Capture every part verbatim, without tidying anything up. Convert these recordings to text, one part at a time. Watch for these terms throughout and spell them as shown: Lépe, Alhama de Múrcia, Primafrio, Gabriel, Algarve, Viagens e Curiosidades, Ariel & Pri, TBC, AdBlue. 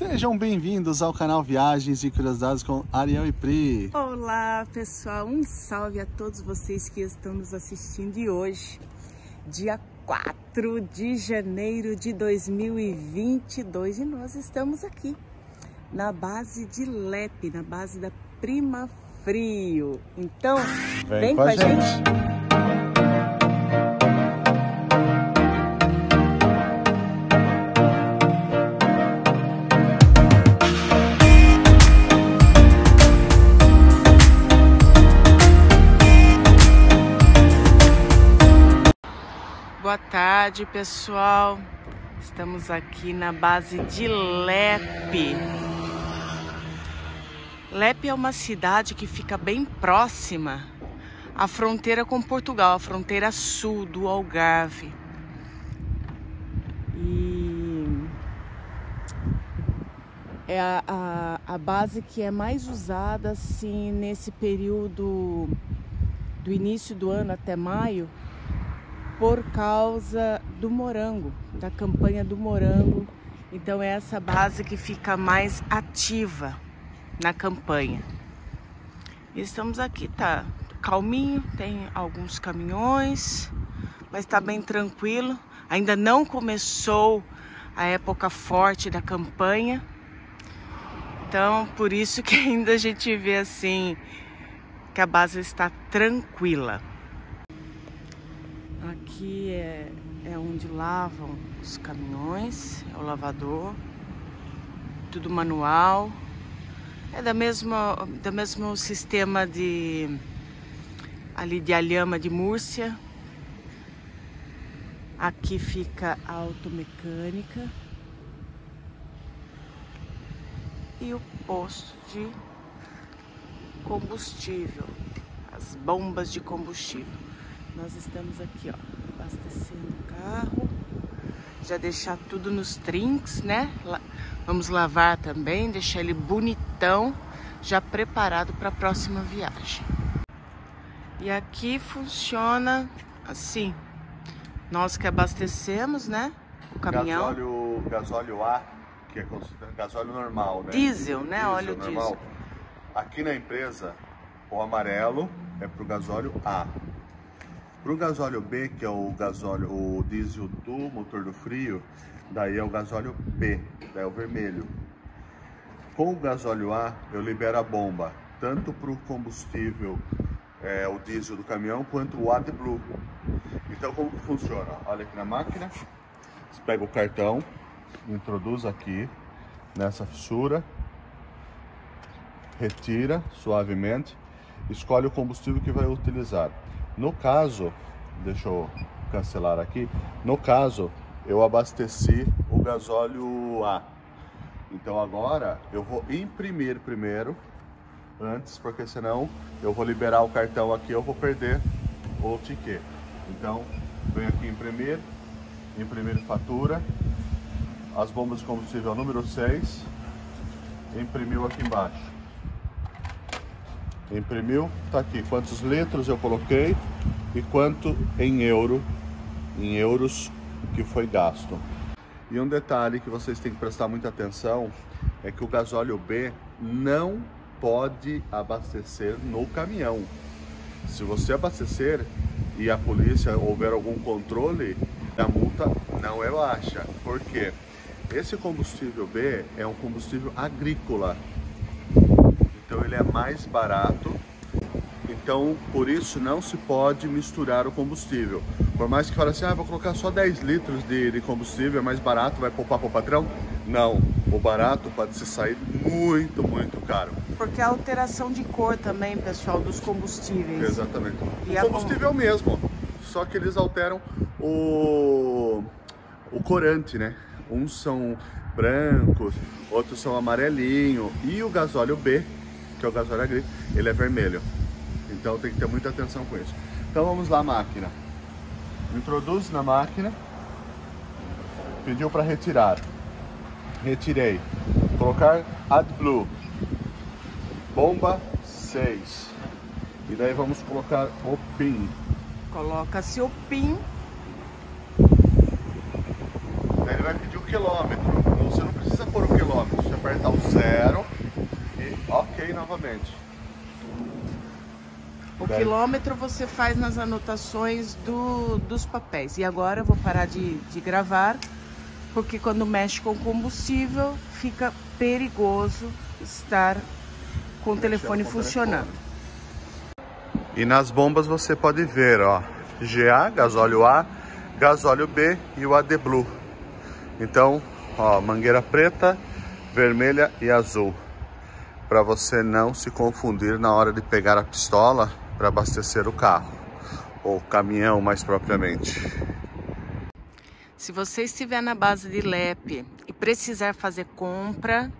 Sejam bem-vindos ao canal Viagens e Curiosidades com Ariel e Pri. Olá pessoal, um salve a todos vocês que estão nos assistindo. E hoje, dia quatro de janeiro de dois mil e vinte e dois, e nós estamos aqui na base de Lépe, na base da Primafrio. Então, vem, vem com a gente! gente. Boa tarde, pessoal. Estamos aqui na base de Lépe. Lépe é uma cidade que fica bem próxima à fronteira com Portugal, a fronteira sul do Algarve. E é a, a, a base que é mais usada assim nesse período do início do ano até maio, por causa do morango, da campanha do morango. Então é essa base que fica mais ativa na campanha. E estamos aqui, tá calminho, tem alguns caminhões, mas tá bem tranquilo. Ainda não começou a época forte da campanha, então por isso que ainda a gente vê assim que a base está tranquila. Aqui é, é onde lavam os caminhões, é o lavador, tudo manual. É da mesma, da mesmo sistema de ali de Alhama de Múrcia. Aqui fica a automecânica e o posto de combustível, as bombas de combustível. Nós estamos aqui, ó, abastecendo o carro, já deixar tudo nos trinques, né? Vamos lavar também, deixar ele bonitão, já preparado para a próxima viagem. E aqui funciona assim, nós que abastecemos, né, o caminhão. Gasóleo, gasóleo A, que é gasóleo normal, né? Diesel, né? Diesel, óleo normal. Diesel. Aqui na empresa, o amarelo é para o gasóleo A. Para o gasóleo B, que é o gasóleo, o diesel do motor do frio, daí é o gasóleo B, daí é o vermelho. Com o gasóleo A, eu libero a bomba, tanto para o combustível, é, o diesel do caminhão, quanto o AdBlue. Então, como que funciona? Olha aqui na máquina, você pega o cartão, introduz aqui, nessa fissura, retira suavemente, escolhe o combustível que vai utilizar. No caso, deixa eu cancelar aqui, no caso, eu abasteci o gasóleo A. Então agora eu vou imprimir primeiro, antes, porque senão eu vou liberar o cartão aqui, eu vou perder o ticket. Então, venho aqui imprimir, imprimir fatura, as bombas de combustível número seis, imprimiu aqui embaixo. Imprimiu, tá aqui quantos litros eu coloquei e quanto em euro, em euros que foi gasto. E um detalhe que vocês têm que prestar muita atenção é que o gasóleo B não pode abastecer no caminhão. Se você abastecer e a polícia houver algum controle, a multa não é baixa. Por quê? Esse combustível B é um combustível agrícola. Então ele é mais barato, então por isso não se pode misturar o combustível. Por mais que fale assim, ah, vou colocar só dez litros de, de combustível, é mais barato, vai poupar para o patrão? Não, o barato pode se sair muito, muito caro. Porque a alteração de cor também, pessoal, dos combustíveis. Exatamente. E o combustível é o mesmo, só que eles alteram o, o corante, né? Uns são brancos, outros são amarelinho, e o gasóleo B, que é o gasóleo agrícola, ele é vermelho. Então tem que ter muita atenção com isso. Então vamos lá, máquina. Introduz na máquina. Pediu para retirar. Retirei. Colocar AdBlue. Bomba seis. E daí vamos colocar o PIN. Coloca-se o PIN. Daí ele vai pedir o quilômetro. Você não precisa pôr o quilômetro. bastante. O Daí. quilômetro você faz nas anotações do, dos papéis. E agora eu vou parar de, de gravar, porque quando mexe com combustível fica perigoso estar com o telefone funcionando. E nas bombas você pode ver, ó, G A, gasóleo A, gasóleo B e o AdBlue. Então, ó, mangueira preta, vermelha e azul, para você não se confundir na hora de pegar a pistola para abastecer o carro, ou caminhão mais propriamente. Se você estiver na base de Lépe e precisar fazer compra,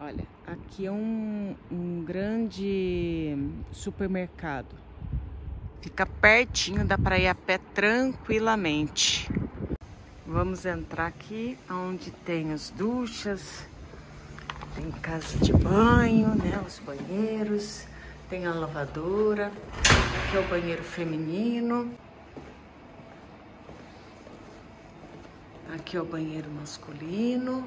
olha, aqui é um, um grande supermercado. Fica pertinho, dá para ir a pé tranquilamente. Vamos entrar aqui onde tem as duchas, tem casa de banho, né, os banheiros, tem a lavadora, aqui é o banheiro feminino. Aqui é o banheiro masculino.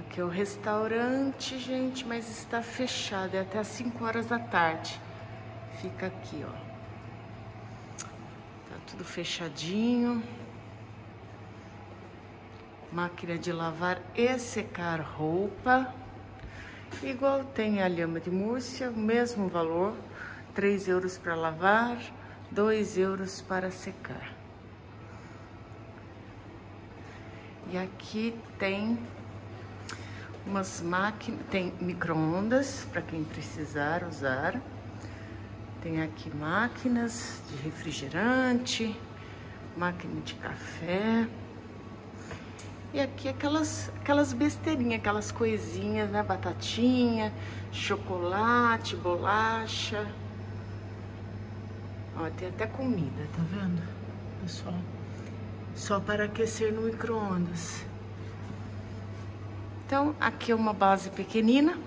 Aqui é o restaurante, gente, mas está fechado. É até às cinco horas da tarde. Fica aqui, ó. Tá tudo fechadinho. Máquina de lavar e secar roupa. Igual tem a Alhama de Múrcia, o mesmo valor. três euros para lavar. dois euros para secar. E aqui tem umas máquinas, tem micro-ondas para quem precisar usar. Tem aqui máquinas de refrigerante, máquina de café. E aqui aquelas, aquelas besteirinhas, aquelas coisinhas, né? Batatinha, chocolate, bolacha. Ó, tem até comida, tá vendo, pessoal? Só para aquecer no micro-ondas. Então, aqui é uma base pequenina.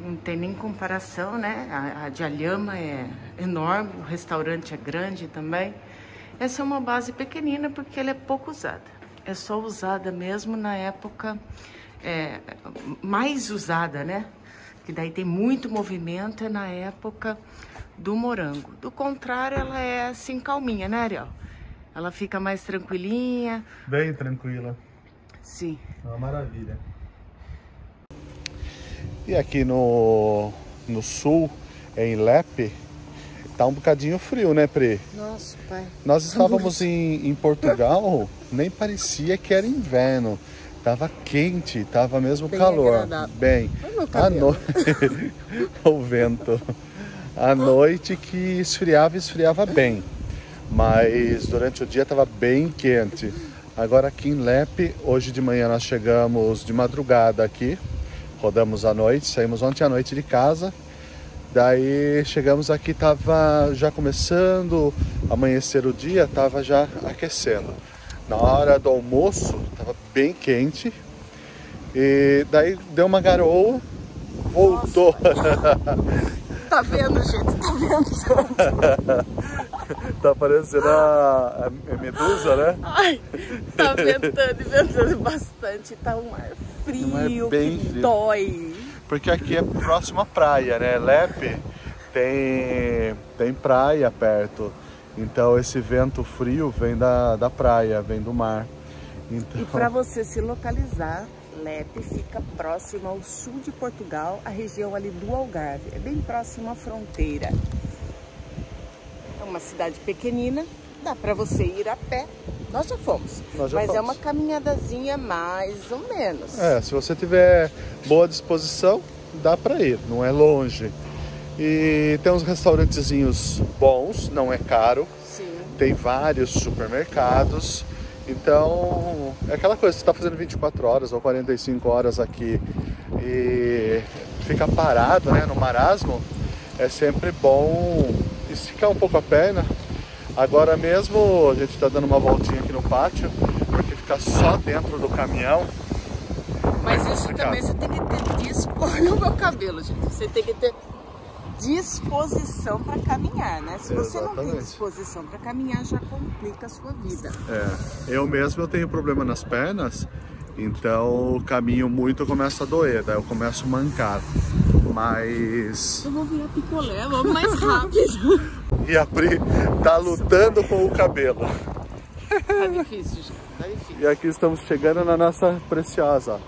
Não tem nem comparação, né? A, a de Alhama é enorme, o restaurante é grande também. Essa é uma base pequenina porque ela é pouco usada. É só usada mesmo na época é, mais usada, né? Que daí tem muito movimento, é na época do morango. Do contrário, ela é assim, calminha, né, Ariel? Ela fica mais tranquilinha. Bem tranquila. Sim. É uma maravilha. E aqui no, no sul, em Lépe, tá um bocadinho frio, né, Pri? Nossa, pai. Nós estávamos em, em Portugal, nem parecia que era inverno. Tava quente, tava mesmo bem calor. Agradável. Bem, a noite... o vento... À noite que esfriava, esfriava bem. Mas durante o dia estava bem quente. Agora aqui em Lépe, hoje de manhã nós chegamos de madrugada aqui. Rodamos à noite, saímos ontem à noite de casa. Daí chegamos aqui, estava já começando a amanhecer o dia, estava já aquecendo. Na hora do almoço, estava bem quente. E daí deu uma garoa, voltou. Tá vendo, gente? Tá vendo? Tá parecendo a, a medusa, né? Ai, tá ventando e ventando bastante. Tá um ar frio, um ar bem que frio. Dói. Porque aqui é próximo à praia, né? Lépe tem, tem praia perto. Então esse vento frio vem da, da praia, vem do mar. Então... E pra você se localizar... Lépe fica próximo ao sul de Portugal, a região ali do Algarve, é bem próximo à fronteira. É uma cidade pequenina, dá para você ir a pé. Nós já fomos, Nós já mas fomos. É uma caminhadazinha mais ou menos. É, se você tiver boa disposição, dá para ir, não é longe. E tem uns restaurantezinhos bons, não é caro. Sim. Tem vários supermercados. Então, é aquela coisa, você está fazendo vinte e quatro horas ou quarenta e cinco horas aqui e ficar parado, né, no marasmo, é sempre bom esticar um pouco a perna. Agora mesmo a gente está dando uma voltinha aqui no pátio, porque ficar só dentro do caminhão... Mas isso também você tem que ter disposição, o meu cabelo, gente, você tem que ter disposição para caminhar, né? Se você Exatamente. Não tem disposição para caminhar, já complica a sua vida. É, eu mesmo eu tenho problema nas pernas Então o caminho muito começa a doer, daí eu começo a mancar. Mas... eu vou virar picolé, vamos mais rápido. E a Pri tá lutando com o cabelo. Tá difícil, gente. Tá difícil. E aqui estamos chegando na nossa preciosa.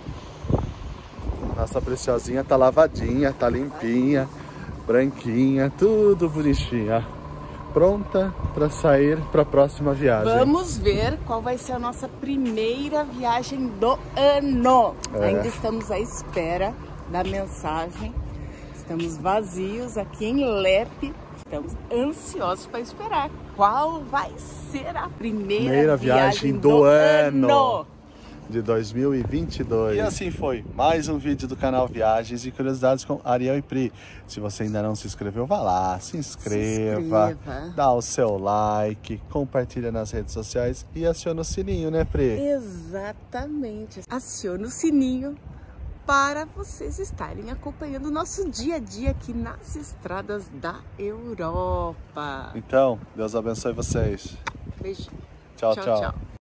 Nossa preciosinha tá lavadinha, tá limpinha, branquinha, tudo bonitinha. Pronta para sair para a próxima viagem. Vamos ver qual vai ser a nossa primeira viagem do ano. É. Ainda estamos à espera da mensagem. Estamos vazios aqui em Lépe. Estamos ansiosos para esperar. Qual vai ser a primeira, primeira viagem, viagem do, do ano, ano de dois mil e vinte e dois. E assim foi mais um vídeo do canal Viagens e Curiosidades com Ariel e Pri. Se você ainda não se inscreveu, vá lá, se inscreva, se inscreva, dá o seu like, compartilha nas redes sociais e aciona o sininho, né, Pri? Exatamente. Aciona o sininho para vocês estarem acompanhando o nosso dia a dia aqui nas estradas da Europa. Então, Deus abençoe vocês. Beijo. Tchau, tchau. tchau. tchau.